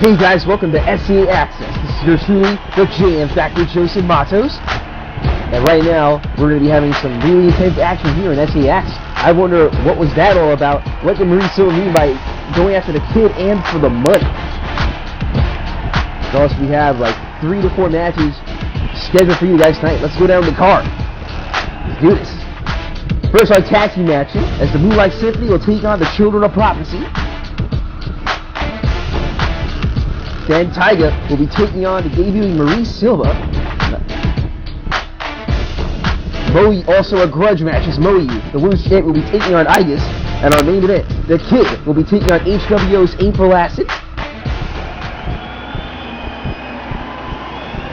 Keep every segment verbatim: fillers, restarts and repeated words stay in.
Hey guys, welcome to S E Access. This is your truly, the J M Factory, Jason Matos. And right now, we're going to be having some really intense action here in S E Access. I wonder, what was that all about? What did Marie Silva mean by going after the kid and for the money? Plus, we have like three to four matches scheduled for you guys tonight. Let's go down the card. Let's do this. First, our tag team action, as the Moonlight Symphony will take on the Children of Prophecy. Then Taiga will be taking on the debuting Marie Silva. Mouyu, also a grudge match, is Mouyu. The women's champ will be taking on Aigis. And our main event, the Kid, will be taking on H W O's April Acid.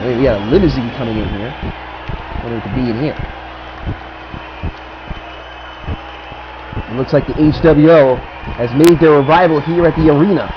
I mean, we got a limousine coming in here. I wonder if it could be in here. It looks like the H W O has made their arrival here at the arena.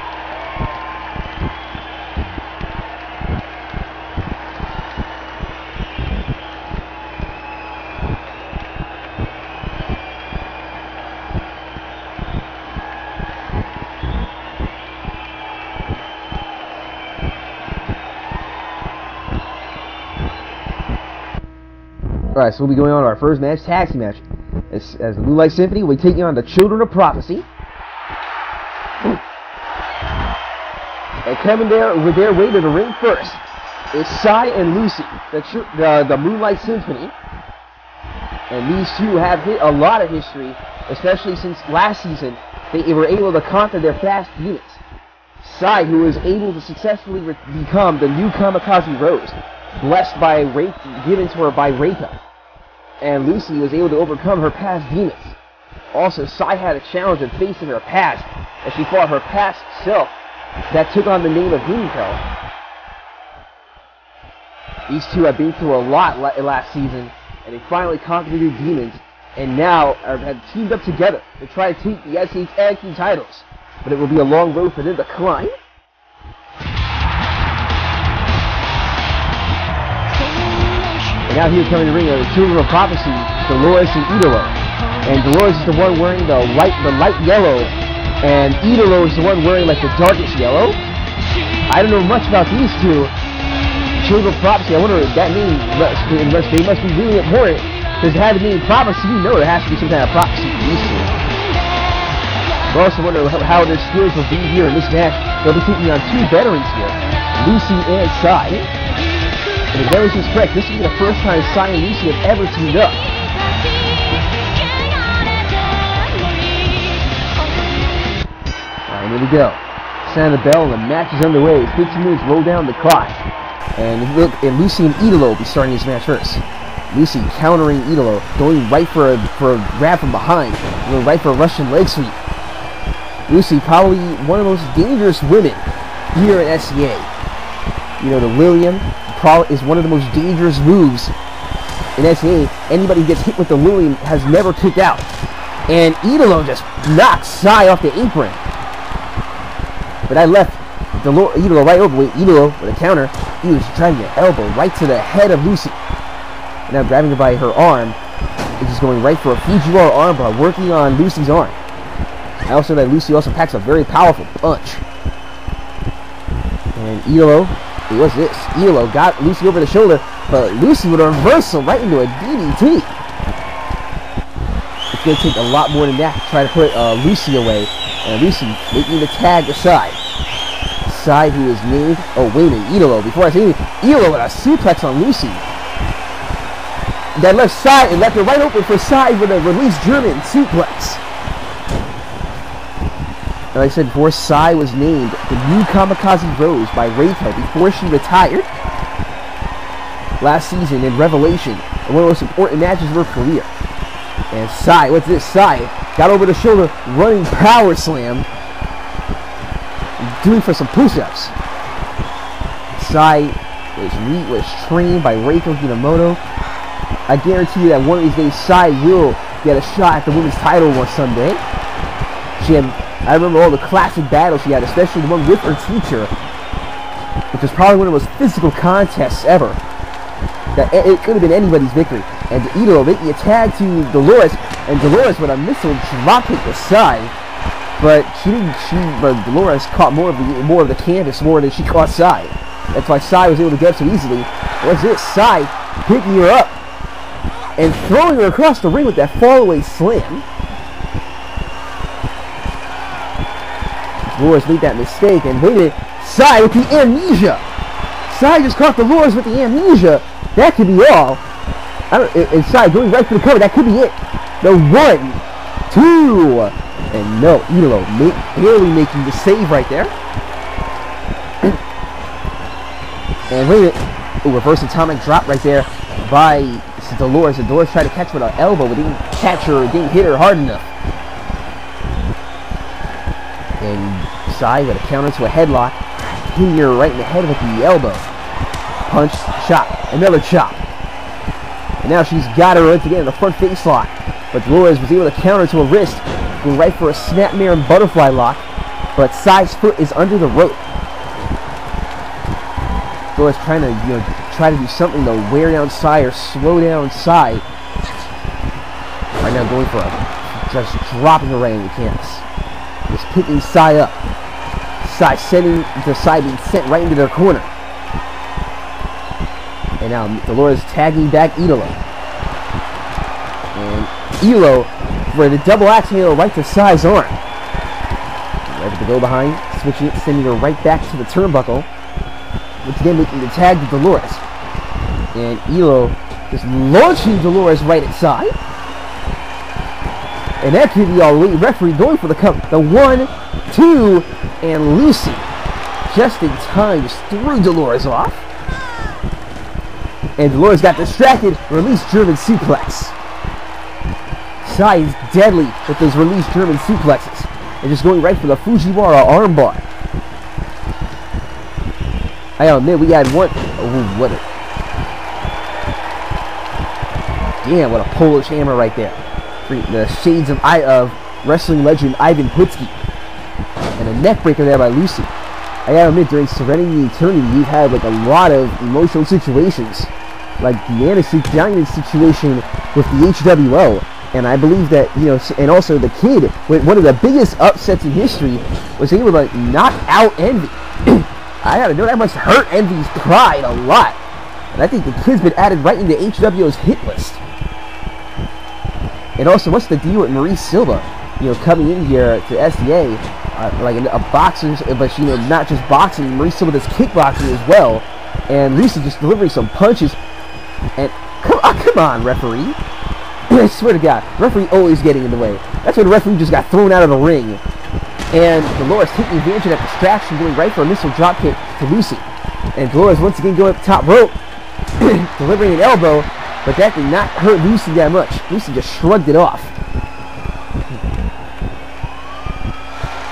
Alright, so we'll be going on our first match, taxi match. As, as the Moonlight Symphony, we'll be taking on the Children of Prophecy. Ooh. And coming there with their way to the ring first is Sai and Lucy, the, the, the Moonlight Symphony. And these two have hit a lot of history, especially since last season they were able to conquer their fast units. Sai, who is able to successfully become the new Kamikaze Rose, blessed by Reiki, given to her by Raika. And Lucy was able to overcome her past demons. Also, Sai had a challenge in facing her past, as she fought her past self that took on the name of Demon Hell. These two have been through a lot last season, and they finally conquered their demons, and now are, have teamed up together to try to take the S H Anki titles. But it will be a long road for them to climb. And out here coming to the ring are the Children of Prophecy, Dolores and Idolo. And Dolores is the one wearing the light the light yellow, and Idolo is the one wearing like the darkest yellow. I don't know much about these two. Children of Prophecy, I wonder if that means must, must, they must be really important. Does it have to mean prophecy? No, there has to be some kind of prophecy for these two. I also wonder how their skills will be here in this match. They'll be taking on two veterans here, Lucy and Sai. And if memory is correct, this will be the first time Sai and Lucy have ever teamed up. Alright, here we go. Sound the bell and the match is underway. fifteen minutes roll down the clock. And look, and Lucy and Idolo will be starting this match first. Lucy countering Idolo, going right for a, for a grab from behind, going right for a Russian leg sweep. Lucy, probably one of the most dangerous women here at S C A. You know, the Lilium is one of the most dangerous moves in S A. Anybody who gets hit with the Lilium has never kicked out. And Idolo just knocks Sai off the apron. But I left Idolo right over with Idolo with a counter. He was driving an elbow right to the head of Lucy. And now grabbing her by her arm, is just going right for a Fujiwara armbar, working on Lucy's arm. I also know that Lucy also packs a very powerful punch. And Idolo, what's this? Idolo got Lucy over the shoulder, but Lucy with a reversal right into a D D T. It's going to take a lot more than that to try to put uh, Lucy away, and Lucy making the tag aside. Sai, who is named, oh wait a minute, Idolo, before I say anything, Idolo with a suplex on Lucy. That left Sai, and left it right open for Sai with a release German suplex. Like I said before, Sai was named the new Kamikaze Rose by Reiko before she retired last season in Revelation, in one of the most important matches of her career. And Sai, what's this? Sai got over the shoulder, running power slam, doing for some push-ups. Sai was, was trained by Reiko Hinamoto. I guarantee you that one of these days, Sai will get a shot at the women's title one Sunday. She had... I remember all the classic battles she had, especially the one with her teacher, which was probably one of the most physical contests ever. That it could have been anybody's victory. And Idolo making a tag to Dolores, and Dolores with a missile dropkick aside. But she didn't. She, but Dolores caught more of the more of the canvas more than she caught Sai. That's why Sai was able to get so easily. What's this? Sai picking her up and throwing her across the ring with that fallaway slam. Dolores made that mistake, and wait a minute, Sai with the amnesia. Sai just caught Dolores with the amnesia. That could be all. I don't, and Sai going right for the cover. That could be it. The one, two, and no, Idolo barely making the save right there. And wait a minute, ooh, reverse atomic drop right there by Dolores. And Dolores tried to catch with her elbow, but didn't catch her, didn't hit her hard enough. And Sai got a counter to a headlock, hitting her right in the head with the elbow. Punch, chop, another chop. And now she's got her once again in the front face lock. But Dolores was able to counter to a wrist, going right for a snapmare and butterfly lock. But Sai's foot is under the rope. Dolores trying to, you know, try to do something to wear down Sai or slow down Sai. Right now going for a, just dropping her right in the canvas. Just picking Sai up. Sai sending the Sai being sent right into their corner. And now Dolores tagging back Idolo. And Idolo for the double axe handle right to Sai's arm. Ready to go behind, switching it, sending her right back to the turnbuckle. Once again making the tag to Dolores. And Idolo just launching Dolores right at Sai. And that could be all. Referee going for the cover. The one, two, and Lucy just in time just threw Dolores off. And Dolores got distracted. Release German suplex. Sai is deadly with those release German suplexes. And just going right for the Fujiwara armbar. I don't know, we had one. Oh, what a. Damn, what a Polish hammer right there. The shades of I of wrestling legend Ivan Putski, and a neck breaker there by Lucy. I gotta admit, during Serenity and Eternity, we've had like a lot of emotional situations, like the Deanna Diamond situation with the H W O, and I believe that, you know, and also the kid with one of the biggest upsets in history was able to knock out Envy. I gotta know that must hurt Envy's pride a lot, and I think the kid's been added right into H W O's hit list. And also, what's the deal with Marie Silva? You know, coming in here to S E A, uh, like a, a boxer, but she, you know, not just boxing. Marie Silva does kickboxing as well, and Lucy just delivering some punches. And come, oh, come on, referee! I swear to God, referee always getting in the way. That's when the referee just got thrown out of the ring. And Dolores taking advantage of that distraction, going right for a missile drop kick to Lucy. And Dolores once again going up the top rope, delivering an elbow. But that did not hurt Lucy that much. Lucy just shrugged it off.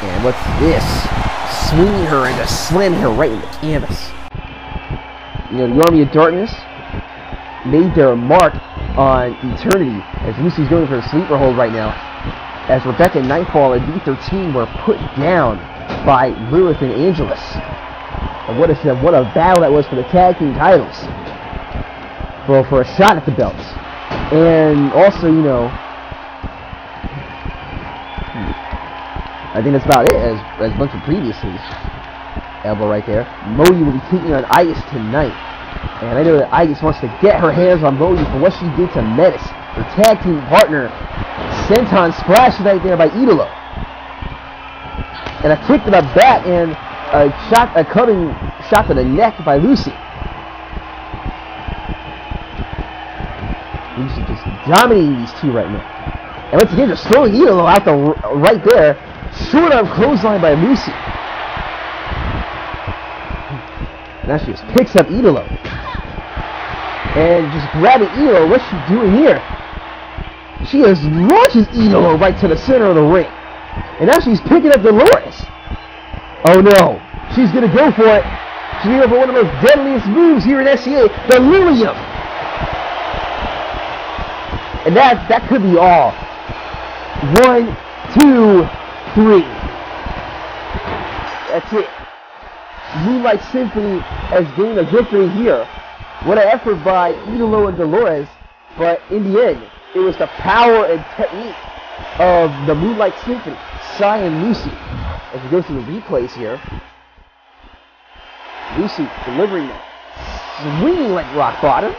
And what's this? Swinging her and just slamming her right in the canvas. You know, the Army of Darkness made their mark on Eternity as Lucy's going for a sleeper hold right now. As Rebecca Nightfall and D thirteen were put down by Lilith and Angelus. And what a, what a battle that was for the tag team titles. Well, for a shot at the belts. And also, you know, I think that's about it as, as much as previously. Elbow right there. Mouyu will be taking on Aigis tonight. And I know that Aigis wants to get her hands on Mouyu for what she did to Metis, her tag team partner. Senton splash right there by Idolo. And a kick to the back and a shot, a cutting shot to the neck by Lucy. Lucy just dominating these two right now. And once again, just throwing Idolo out the r right there. Short arm clothesline by Lucy. Now she just picks up Idolo. And just grabbing Idolo. What's she doing here? She just launches Idolo right to the center of the ring. And now she's picking up Dolores. Oh no. She's going to go for it. She's going to go for one of the most deadliest moves here in S E A. The Lilium. And that, that could be all. One, two, three. That's it. Moonlight Symphony has gained a victory here. What an effort by Idolo and Dolores. But in the end, it was the power and technique of the Moonlight Symphony, Sai and Lucy. As we go through the replays here, Lucy delivering that, swinging like rock bottom,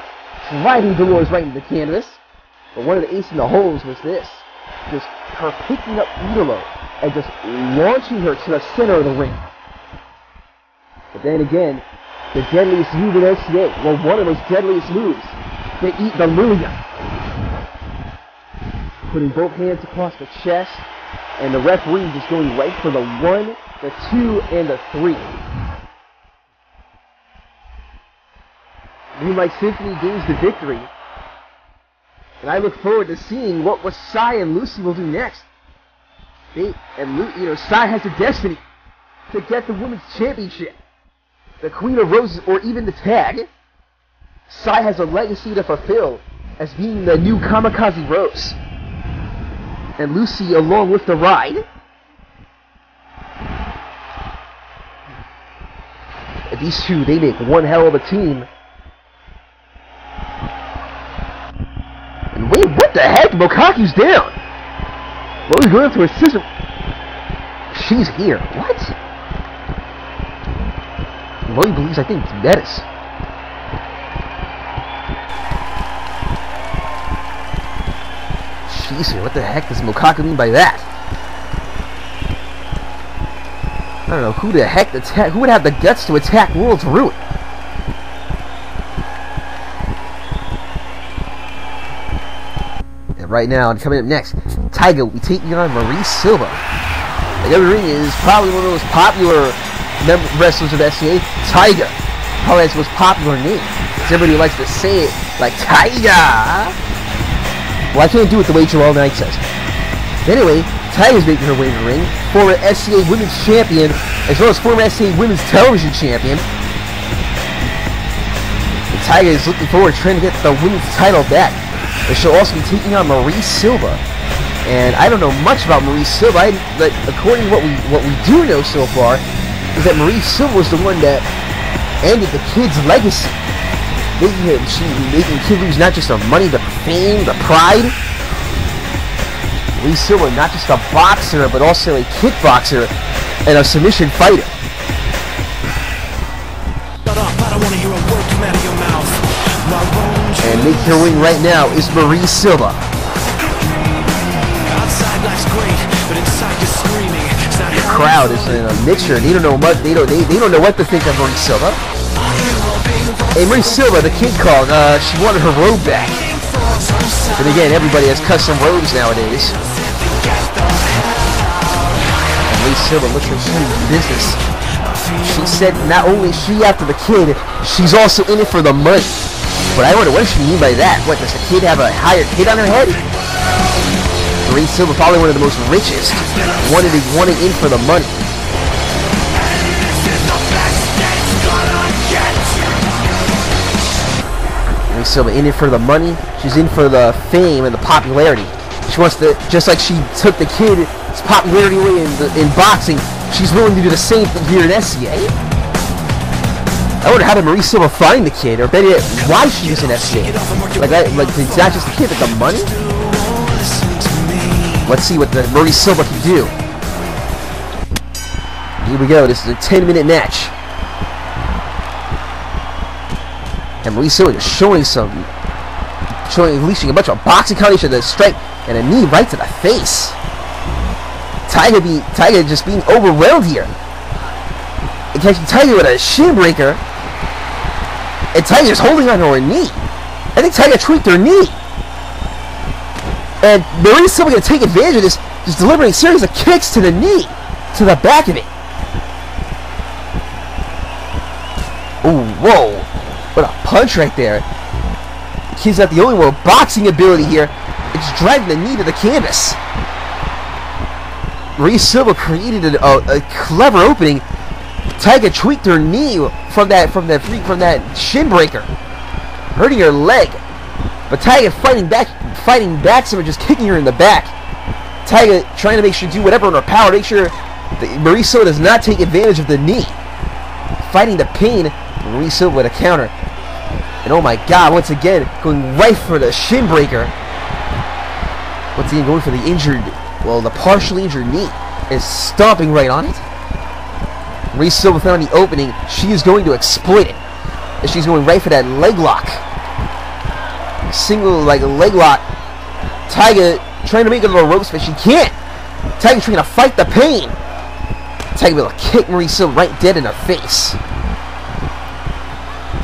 sliding Dolores right into the canvas. But one of the ace in the holes was this, just her picking up Idolo and just launching her to the center of the ring. But then again, the deadliest move in S C A, well, one of those deadliest moves, they eat the Lilium. Putting both hands across the chest, and the referee just going right for the one, the two, and the three. Moonlight Symphony gains the victory, and I look forward to seeing what what Sai and Lucy will do next. They and Lu, you know, Sai has a destiny to get the women's championship, the Queen of Roses, or even the tag. Sai has a legacy to fulfill as being the new Kamikaze Rose. And Lucy, along with the ride, and these two, they make one hell of a team. And wait, what the heck? Mokaku's down. What was going through her system? She's here. What? Moe believes, I think, it's Metis. What the heck does Mokaku mean by that? I don't know who the heck attack. Who would have the guts to attack World's Ruin? And right now, and coming up next, Taiga will be taking on Marie Silva. Like every ring is probably one of the most popular wrestlers of S C A. Taiga probably has the most popular name. Everybody likes to say it like Taiga. Well, I can't do it the way Joel Knight says. Anyway, Taiga's making her way in the ring, former S C A Women's Champion, as well as former S C A Women's Television Champion. And Taiga is looking forward to trying to get the women's title back. But she'll also be taking on Marie Silva. And I don't know much about Marie Silva, I, but according to what we, what we do know so far, is that Marie Silva was the one that ended the kid's legacy. Making him, she, making him lose not just the money, the fame, the pride. Marie Silva, not just a boxer, but also a kickboxer and a submission fighter. Shut up, I don't want to hear a word come out of your mouth. And making her ring right now is Marie Silva. Outside life's great, but inside you're screaming. The crowd is in a mixture. They don't know what they don't they, they don't know what to think of Marie Silva. Hey, Marie Silva, the kid called, uh, she wanted her robe back. But again, everybody has custom robes nowadays. And Marie Silva looks like she's in business. She said not only is she after the kid, she's also in it for the money. But I wonder, what does she mean by that? What, does the kid have a hired kid on her head? Marie Silva, probably one of the most richest, wanted it, wanted in for the money. Silva in it for the money, she's in for the fame and the popularity. She wants to, just like she took the kid's popularity away in, the, in boxing, she's willing to do the same thing here in S C A. I wonder how did Marie Silva find the kid, or better yet, why she was in S C A. Like, that, like it's not just the kid, but the money? Let's see what the Marie Silva can do. Here we go, this is a ten minute match. And Marie Silva is showing some, showing, unleashing a bunch of boxing combination, a strike and a knee right to the face. Taiga be, Taiga just being overwhelmed here. And catching Taiga with a shin breaker. And Taiga just holding on to her knee. I think Taiga tweaked her knee. And Marie Silva going to take advantage of this, just delivering a series of kicks to the knee, to the back of it. Ooh, whoa. What a punch right there. The kid's not the only one with boxing ability here. It's driving the knee to the canvas. Marie Silva created a, a, a clever opening. Taiga tweaked her knee from that from that from that shin breaker, hurting her leg. But Taiga fighting back, fighting back, so just kicking her in the back. Taiga trying to make sure do whatever in her power, make sure that Marie Silva does not take advantage of the knee. Fighting the pain. Marie Silva with a counter. And oh my god, once again, going right for the shin breaker. Once again, going for the injured, well, the partially injured knee is stomping right on it. Marie Silva found the opening. She is going to exploit it. And she's going right for that leg lock. Single, like, leg lock. Taiga trying to make a little ropes, but she can't. Taiga's trying to fight the pain. Taiga will kick Marie Silva right dead in her face.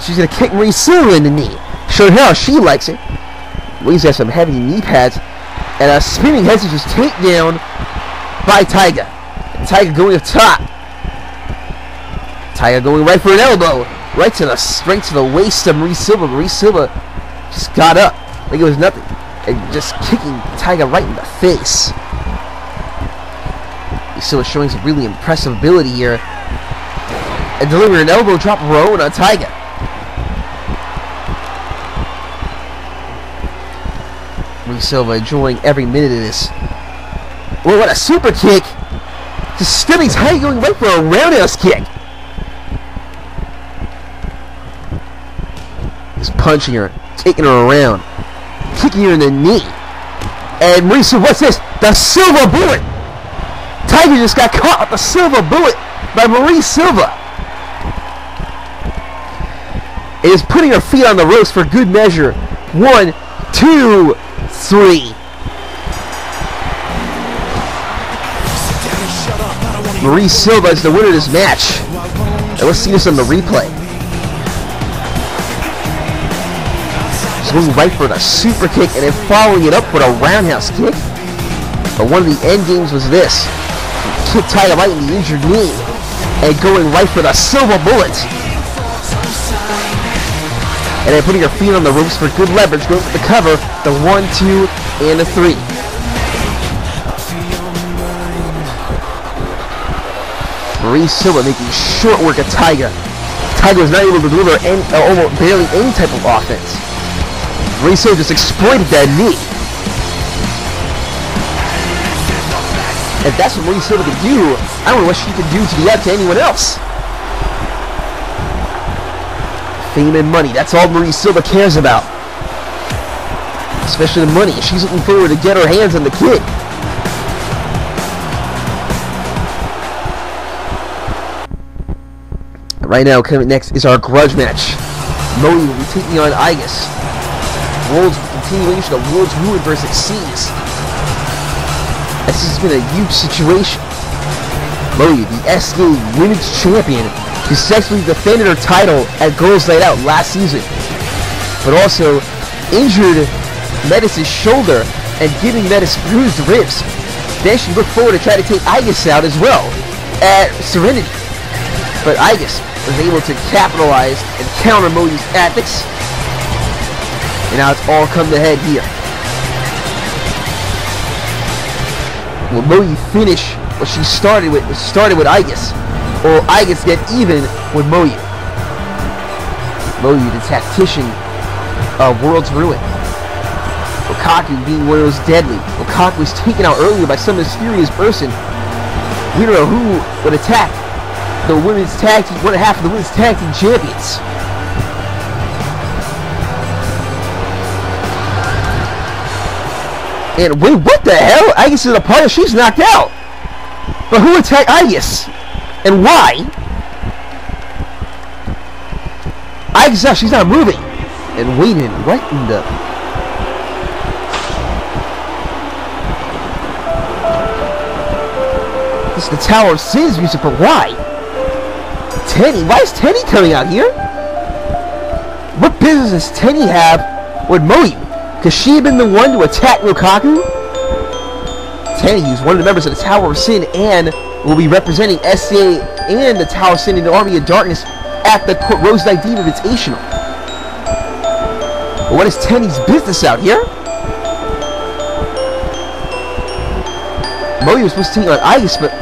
She's going to kick Marie Silva in the knee. Showing how she likes it. Marie's got some heavy knee pads. And a spinning head scissors takedown by Taiga. And Taiga going up top. Taiga going right for an elbow. Right to the straight to the waist of Marie Silva. Marie Silva just got up like it was nothing. And just kicking Taiga right in the face. Marie Silva showing some really impressive ability here. And delivering an elbow drop row on Taiga. Marie Silva enjoying every minute of this. Well, what a super kick! Just stepping Taiga going right for a roundhouse kick. Just punching her, taking her around, kicking her in the knee. And Marie Silva, what's this? The silver bullet. Taiga just got caught with the silver bullet by Marie Silva. It is putting her feet on the ropes for good measure. One, two. Three. Marie Silva is the winner of this match. And let's see this on the replay. She's going right for the super kick and then following it up with a roundhouse kick. But one of the end games was this. Kick Taiga right in the injured knee. And going right for the silver bullet. And then putting her feet on the ropes for good leverage, going for the cover, the one, two, and the three. Marie Silva making short work of Taiga. Taiga was not able to deliver any, uh, almost barely any type of offense. Marie Silva just exploited that knee. If that's what Marie Silva could do, I don't know what she could do to do that to anyone else. Fame and money, that's all Marie Silva cares about. Especially the money. She's looking forward to get her hands on the kid. Right now, coming next is our grudge match. Mouyu will be taking on Aigis. World's continuation of World's Ruin versus Seas. This has been a huge situation. Mouyu, the S E Women's Champion, she successfully defended her title at Girls Night Out last season, but also injured Metis' shoulder and giving Metis bruised ribs. Then she looked forward to try to take Aigis out as well at Serenity, but Aigis was able to capitalize and counter Mouyi's tactics, and now it's all come to head here. Will Mouyu finish what she started with? Started with Aigis. Or Aigis get even with Mouyu. Mouyu, the tactician of World's Ruin. Okaku being one of those deadly. Okaku was taken out earlier by some mysterious person. We don't know who would attack the women's tag team, one half of the women's tag team champions. And wait, what the hell? Aigis is a part. She's knocked out. But who attacked Aigis? And why? Aigis out, she's not moving. And waiting right in the... This is the Tower of Sin's music, but why? Teddy, why is Teddy coming out here? What business does Teddy have with Mouyu? Could she have been the one to attack Lukaku? Teddy, who's one of the members of the Tower of Sin and will be representing S C A and the Tower of Sin in the Army of Darkness at the Rose Night Diva Invitational. But what is Tenny's business out here? Mouyu was supposed to take on Aigis, but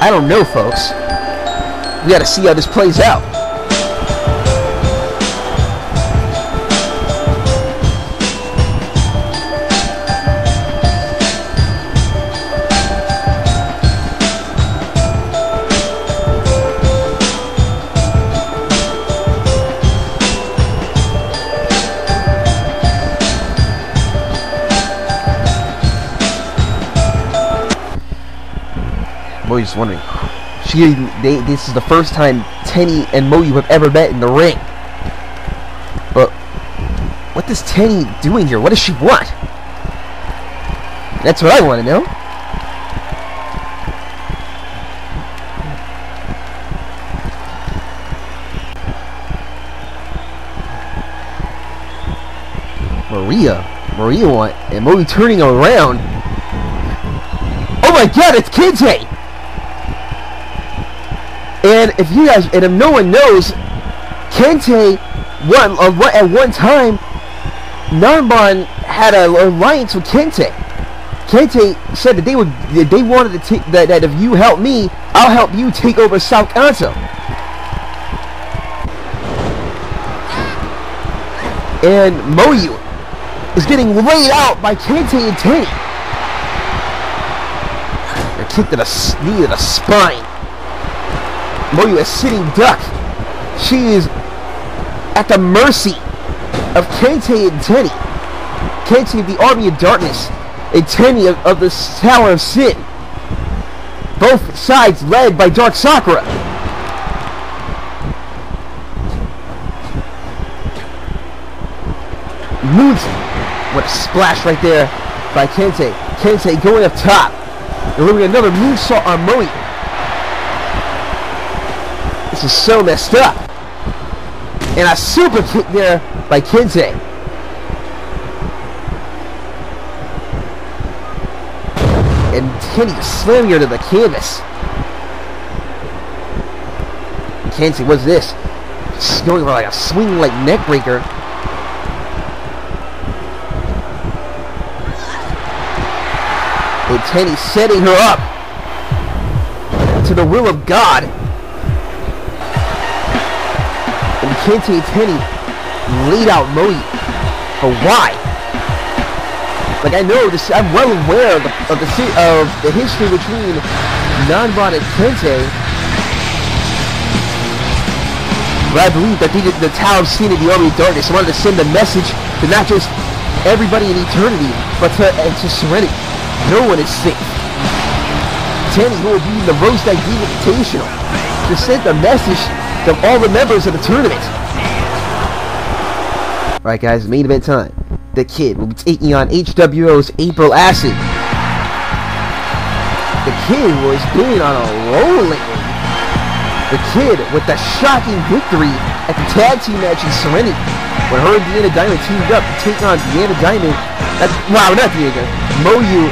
I don't know, folks. We gotta see how this plays out. Moyu's wondering. She, they, this is the first time Tenny and Mouyu have ever met in the ring. But what is Tenny doing here? What does she want? That's what I want to know. Maria, Maria want, and Mouyu turning around. Oh my God, it's Kente! And if you guys, and if no one knows, Kente, one, uh, at one time, Nanban had an alliance with Kente. Kente said that they would, that they wanted to take that, that if you help me, I'll help you take over South Kanto. And Mouyu is getting laid out by Kente and Tenny. They're kicked in a knee to the spine. Mouyu, a sitting duck. She is at the mercy of Kente and Tenny. Kente of the Army of Darkness and Tenny of, of the Tower of Sin. Both sides led by Dark Sakura. Moons. What a splash right there by Kente. Kente going up top. Delivering another moonsault on Mouyu. This is so messed up. And a super kick there by Kente. And Tenny slamming her to the canvas. Kente, what's this? She's going for like a swing like neck breaker. And Tenny setting her up to the will of God. Kente and Tenny laid out Mouyu, but why? Like I know this, I'm well aware of the, of the, of the history between Nanban and Kente, but I believe that they did the Tower of Sin and the Army of Darkness wanted to send a message to not just everybody in eternity, but to, and to Serenity. No one is safe. Tenny, who will be in the Rose Night Invitational, to send a message to all the members of the tournament. Alright guys, main event time. The Kid will be taking on H W O's April Acid. The Kid was being on a roll lately. The Kid with the shocking victory at the tag team match in Serenity, when her and Deanna Diamond teamed up to take on Deanna Diamond. That's, wow, not Deanna. Mouyu.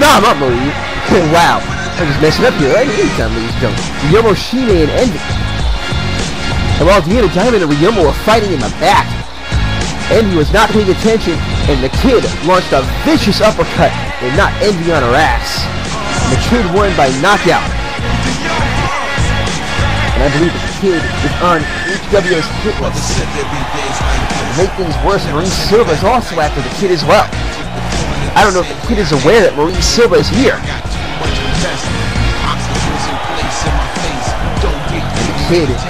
No, not Mouyu. Wow. I'm just messing up here, right? Anytime, ladies and gentlemen. Yomoshine and Envy. And while Deanna Diamond and Ryomo were fighting in the back, Envy was not paying attention, and the Kid launched a vicious uppercut and knocked Envy on her ass. And the Kid won by knockout. And I believe the Kid is on H W O's hit list. To make things worse, Marie Silva is also after the Kid as well. I don't know if the Kid is aware that Marie Silva is here. The Kid is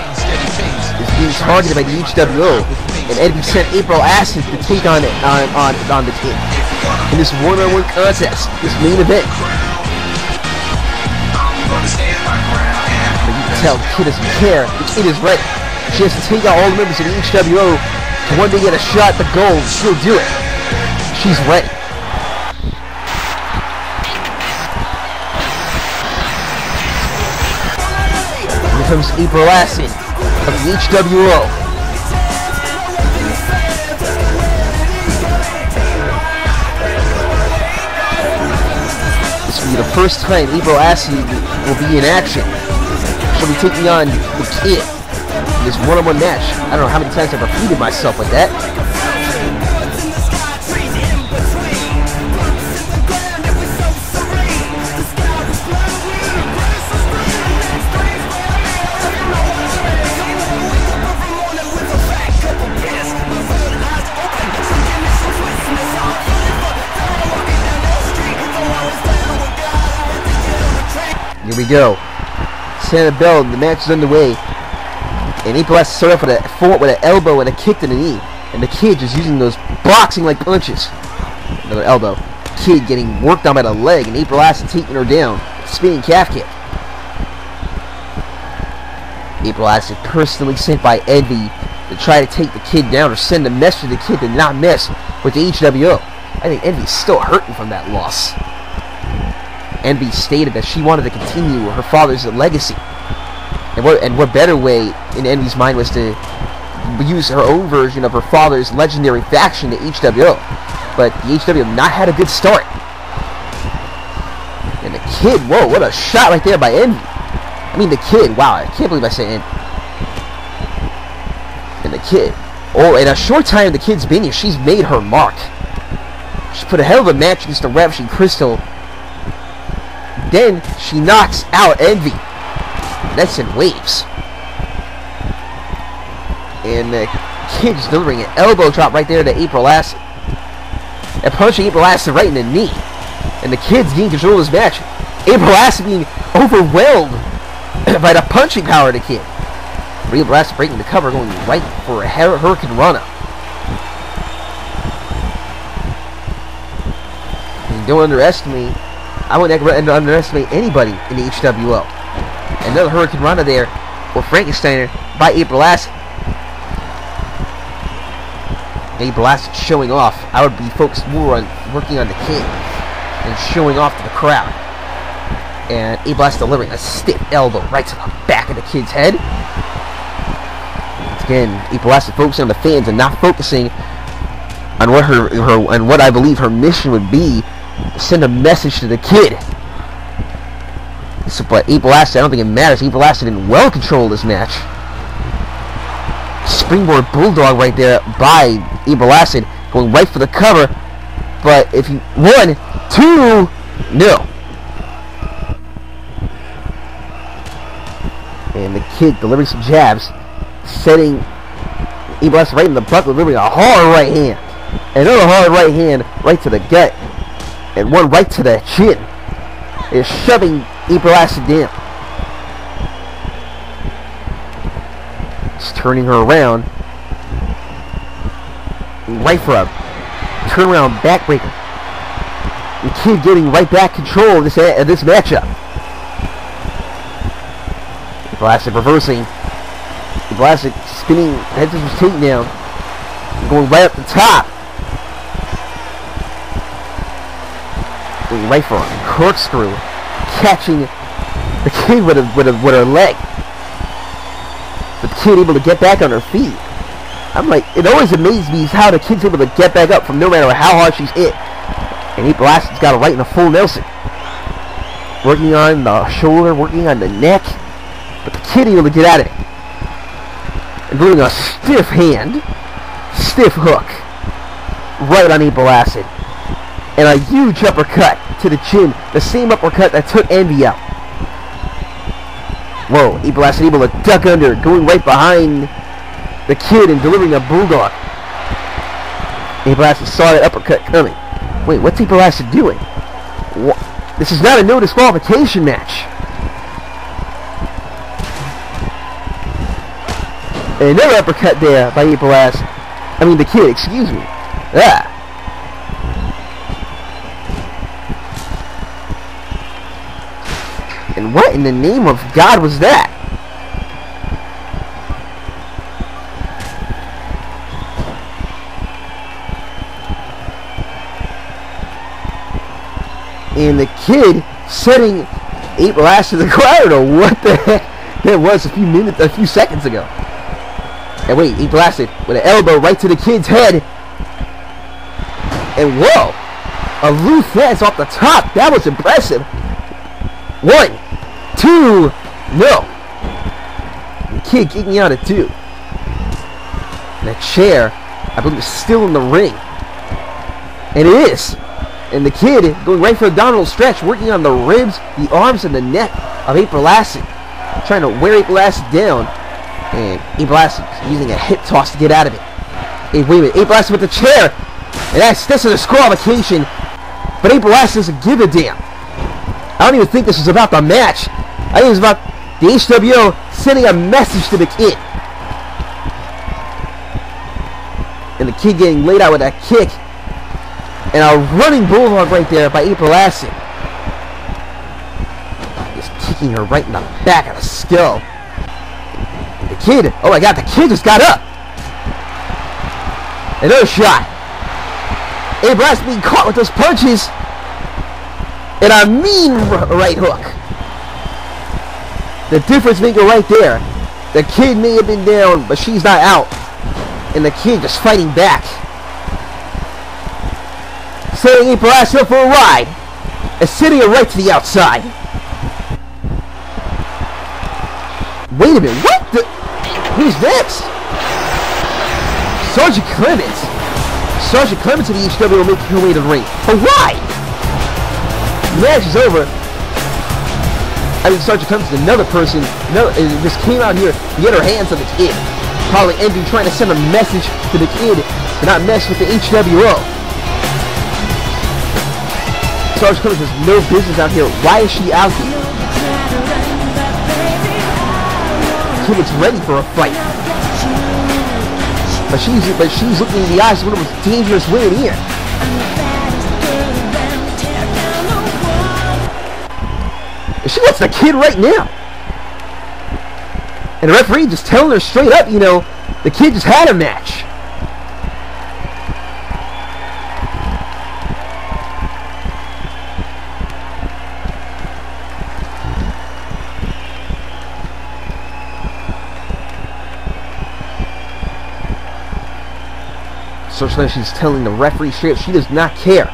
being targeted by the H W O, and Envy sent April Acid to take on it on, on, on the Kid in this one-on-one contest, this main event. But you can tell the Kid doesn't care. The Kid is ready. She has to take out all the members of the H W O to one day get a shot at the gold. She'll do it. She's ready. Here comes April Acid of the H W O. This will be the first time April Acid will be in action. She'll be taking on the Kid in this one-on-one match. I don't know how many times I've repeated myself with that. Here we go. Santa Bell, the match is underway. And April has to start off with a forward with an elbow and a kick to the knee. And the Kid just using those boxing like punches. Another elbow. Kid getting worked on by the leg, and April Acid taking her down. Spinning calf kick. April Acid personally sent by Envy to try to take the kid down or send a message to the kid to not mess with the H W O. I think Envy's still hurting from that loss. Envy stated that she wanted to continue her father's legacy. And what, and what better way in Envy's mind was to use her own version of her father's legendary faction, the H W O. But the H W O not had a good start. And the kid, whoa, what a shot right there by Envy. I mean the kid, wow, I can't believe I said Envy. And the kid, oh, in a short time the kid's been here, she's made her mark. She put a hell of a match against the Ravishing Crystal. Then she knocks out Envy. That's in waves. And the kid's delivering an elbow drop right there to April Acid. And punching April Acid right in the knee. And the kid's gaining control of this match. April Acid being overwhelmed by the punching power of the kid. April Acid breaking the cover, going right for a hur Hurricane Rana. And don't underestimate, I wouldn't underestimate anybody in the H W O. Another Hurricane Rana there, or Frankensteiner by April Acid. April Acid showing off. I would be focused more on working on the kid and showing off to the crowd. And April Acid delivering a stiff elbow right to the back of the kid's head. Once again, April Acid focusing on the fans and not focusing on what her, her and what I believe her mission would be, to send a message to the kid. So, but April Acid, I don't think it matters. April Acid didn't well control this match. Springboard Bulldog right there by April Acid, going right for the cover. But if you one, two, no. And the kid delivering some jabs, setting April Acid right in the bucket, delivering a hard right hand. Another hard right hand right to the gut. And one right to the chin. Is shoving April Acid down. Turning her around, right for a turnaround backbreaker. The kid getting right back control of this of this matchup. April Acid reversing. April Acid spinning head to his takedown, going right up the top, going right for a corkscrew, catching the kid with a with a with her leg. But the kid able to get back on her feet. I'm like, it always amazes me how the kid's able to get back up from no matter how hard she's hit. And April Acid's got it right in the full Nelson. Working on the shoulder, working on the neck. But the kid able to get out of it. And doing a stiff hand, stiff hook, right on April Acid. And a huge uppercut to the chin. The same uppercut that took Envy out. Whoa, April Acid able to duck under, going right behind the kid and delivering a bulldog. April Acid saw that uppercut coming. Wait, what's April Acid doing? What? This is not a no disqualification match. And another uppercut there by April Acid. I mean the kid, excuse me. Ah. And what in the name of God was that? And the kid setting April Acid to the crowd, or what the heck that was a few minutes, a few seconds ago. And wait, April Acid with an elbow right to the kid's head. And whoa! A loose fence off the top. That was impressive. One, two, no. The kid kicking out at two. And that chair, I believe, is still in the ring. And it is. And the kid going right for abdominal stretch, working on the ribs, the arms, and the neck of April Acid. Trying to wear April Acid down. And April Acid using a hip toss to get out of it. Hey, wait a minute. April Acid with the chair. And that's, that's a disqualification. But April Acid doesn't give a damn. I don't even think this was about the match. I think it was about the H W O sending a message to the kid. And the kid getting laid out with that kick. And a running bulldog right there by April Acid. Just kicking her right in the back of the skull. kid. Oh my god, the kid just got up. Another shot. Abraham's being caught with those punches. And a mean right hook. The difference maker right there. The kid may have been down, but she's not out. And the kid just fighting back. Setting April Acid up for a ride. And sitting her right to the outside. Wait a minute, what the? Who's this? Sergeant Clements. Sergeant Clements of the H W O making her way to the ring. But why? Match is over. I mean, Sergeant Clements is another person. No, just came out here to get her hands on the kid. Probably Envy trying to send a message to the kid to not mess with the H W O. Sergeant Clements has no business out here. Why is she out here? She looks ready for a fight, but she's but she's looking in the eyes of one of the most dangerous women here. She wants the kid right now, and the referee just telling her straight up, you know, the kid just had a match. So she's telling the referee straight up, she does not care.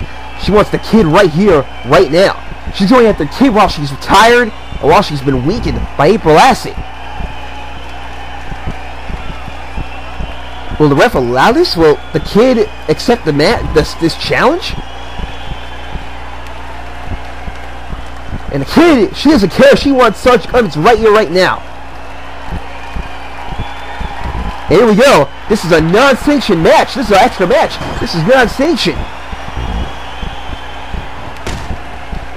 She wants the kid right here, right now. She's going after the kid while she's retired, or while she's been weakened by April Acid. Will the ref allow this? Will the kid accept the mat this, this challenge? And the kid, she doesn't care. She wants Sergeant Clements right here, right now. Here we go. This is a non-sanctioned match. This is an extra match. This is non-sanctioned.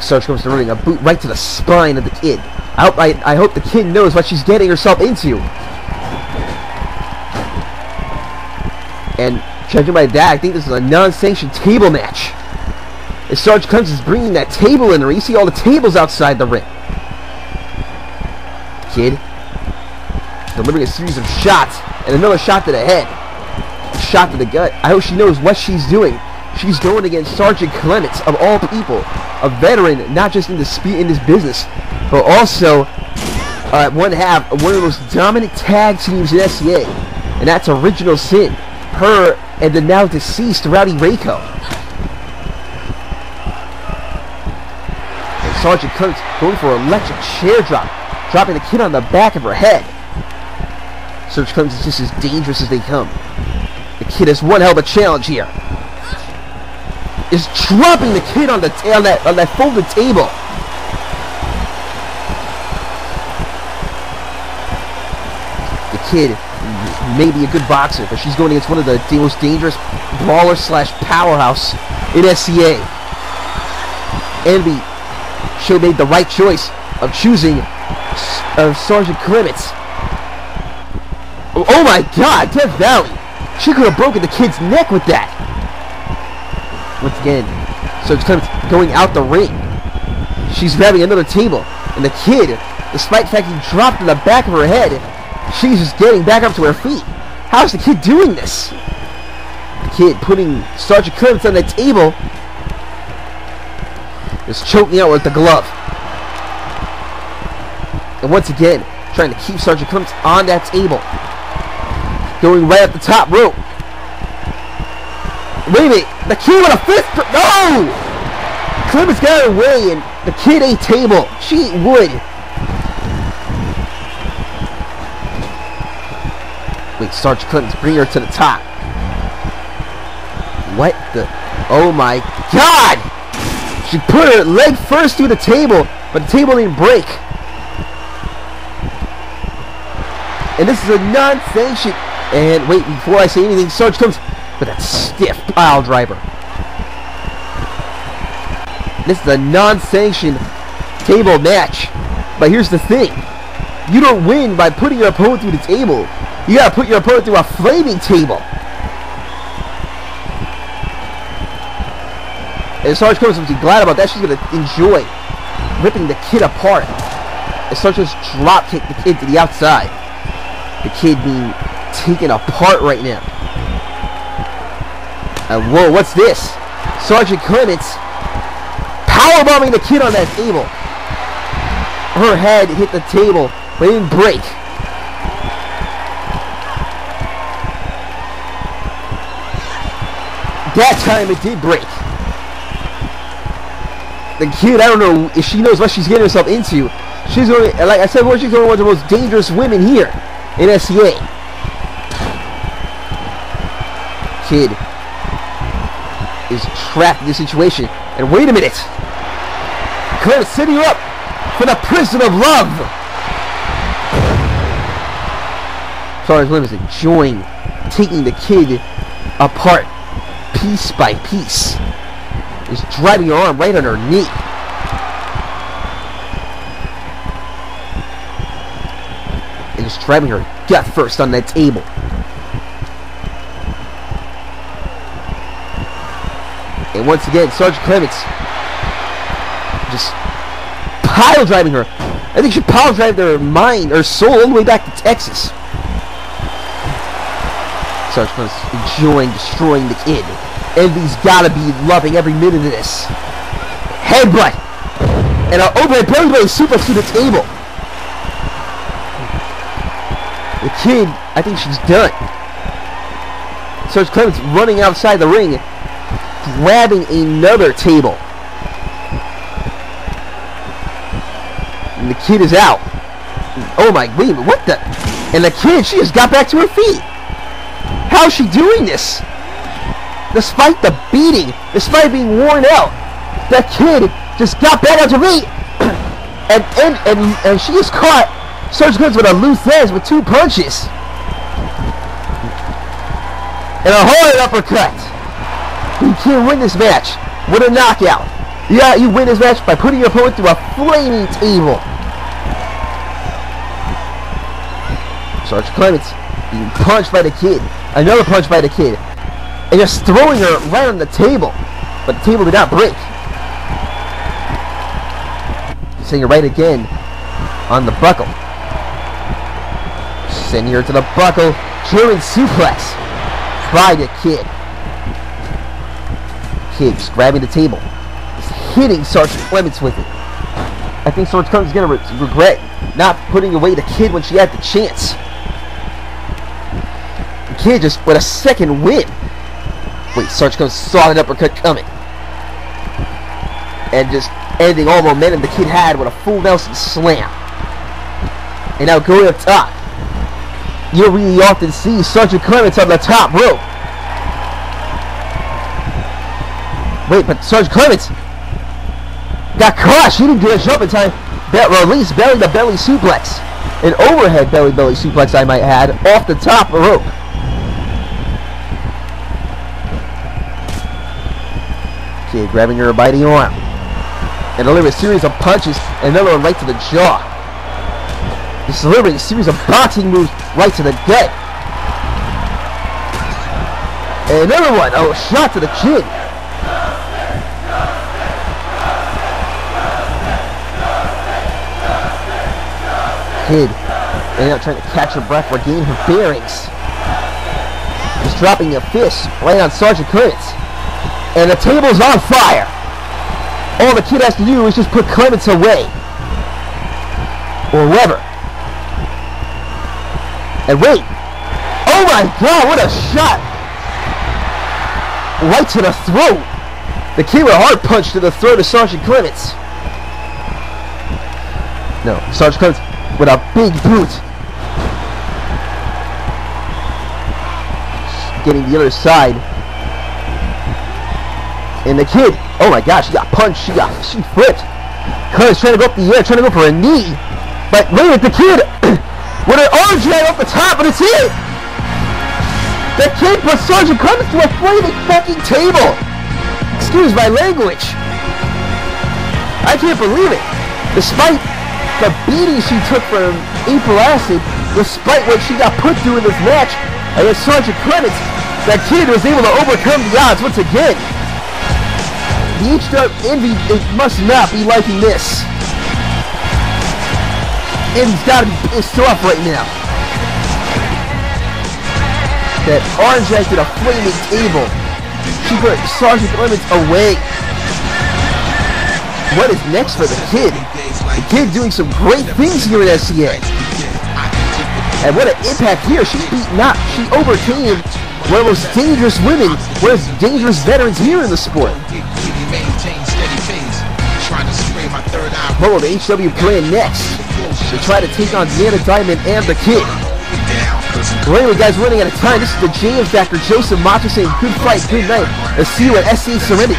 Sergeant Clements running a boot right to the spine of the kid. I hope, I, I hope the kid knows what she's getting herself into. And judging by that, I think this is a non-sanctioned table match. And Sergeant Clements is bringing that table in there. You see all the tables outside the ring. Kid delivering a series of shots, and another shot to the head, a shot to the gut. I hope she knows what she's doing. She's going against Sergeant Clements, of all people, a veteran, not just in this in this business, but also uh, one half, one of the most dominant tag teams in S E A, and that's Original Sin. Her and the now deceased Rowdy Reiko. And Sergeant Clements going for an electric chair drop, dropping the kid on the back of her head. Sergeant Clements is just as dangerous as they come. The kid has one hell of a challenge here. Is dropping the kid on the on that on that folded table. The kid may be a good boxer, but she's going against one of the most dangerous brawler slash powerhouse in S C A. Envy, she made the right choice of choosing of Sergeant Clements. Oh my god, Death Valley! She could have broken the kid's neck with that! Once again, Sergeant Clements going out the ring. She's grabbing another table, and the kid, despite the fact he dropped in the back of her head, she's just getting back up to her feet. How's the kid doing this? The kid putting Sergeant Clements on that table, just choking out with the glove. And once again, trying to keep Sergeant Clements on that table. Going right up the top rope. Wait a minute, the kid with a fifth, no! Clements got away and the kid ate table. She ate wood. Wait, Sergeant Clements, bring her to the top. What the, oh my god! She put her leg first through the table, but the table didn't break. And this is a non-sanctioned. And wait, before I say anything, Sergeant comes with that stiff pile driver. This is a non-sanctioned table match. But here's the thing. You don't win by putting your opponent through the table. You gotta put your opponent through a flaming table. And Sergeant Clements will be glad about that. She's gonna enjoy ripping the kid apart. And Sergeant just drop kicked the kid to the outside. the kid being taken apart right now. And whoa, what's this? Sergeant Clements powerbombing the kid on that table. Her head hit the table, but it didn't break. That time it did break. The kid, I don't know if she knows what she's getting herself into. She's going, like I said, she's going to be one of the most dangerous women here in S C A. Kid is trapped in this situation. And wait a minute. Claire's setting her up for the prison of love. Sergeant Clements enjoying taking the kid apart piece by piece. Is driving her arm right on her knee. And just driving her gut first on that table. And once again, Sergeant Clements just pile driving her. I think she pile drived her mind, her soul, all the way back to Texas. Sergeant Clements enjoying destroying the kid. Envy's gotta be loving every minute of this. Headbutt! And an overhead burnblade suplex to the table. The kid, I think she's done. Sergeant Clements running outside the ring, grabbing another table. And the kid is out. Oh my, wait, what the? And the kid, she just got back to her feet. How is she doing this? Despite the beating, despite being worn out, that kid just got back onto her feet, and and and and she is caught. Sergeant Clements with a loose edge with two punches and a hard uppercut. You can't win this match with a knockout. Yeah, you win this match by putting your opponent through a flaming table. Sergeant Clements being punched by the kid, another punch by the kid. And just throwing her right on the table. But the table did not break. Sending her right again on the buckle. Sending her to the buckle. German suplex by the kid. Kid's grabbing the table. Just hitting Sergeant Clements with it. I think Sergeant Clements is going to re regret not putting away the kid when she had the chance. The kid just with a second win. Wait, Sergeant Clements saw an uppercut coming. And just ending all momentum the kid had with a full Nelson slam. And now going up top. You'll really often see Sergeant Clements on the top rope. Wait, but Sergeant Clements got caught. She didn't do a jump in time. That release belly-to-belly suplex. An overhead belly-to-belly suplex, I might add, off the top rope. Kid grabbing her by the arm and delivering a series of punches, and another one right to the jaw. Just delivering a series of boxing moves right to the gut. And another one, oh, shot to the chin. Kid ended up trying to catch her breath, regain her bearings. Just dropping a fist right on Sergeant Clements. And the table's on fire. All the kid has to do is just put Clements away. Or whatever. And wait. Oh my god, what a shot. Right to the throat. The kid with a hard punch to the throat of Sergeant Clements. No, Sergeant Clements with a big boot. Getting the other side. And the kid, oh my gosh, she got punched, she got, she flipped. Clements trying to go up the air, trying to go for a knee. But wait, at the kid, with her arm dragged off the top, but it's it! The kid puts Sergeant Clements to a flaming fucking table! Excuse my language. I can't believe it. Despite the beating she took from April Acid, despite what she got put through in this match against Sergeant Clements, that kid was able to overcome the odds once again. The H W O Envy, it must not be liking this. Envy's gotta be pissed off right now. that R J to the flaming evil. She put Sergeant Clements away. What is next for the kid? The kid doing some great things here at S C A. And what an impact here. She beat not. She overcame one of the most dangerous women, one of the dangerous veterans here in the sport. What will the H W plan next? To try to take on Deanna Diamond and the kid. Well, anyway, guys, we're running out of time. This is the J M Factor. Joseph Macho saying good fight, good night. And see you at S E Serenity.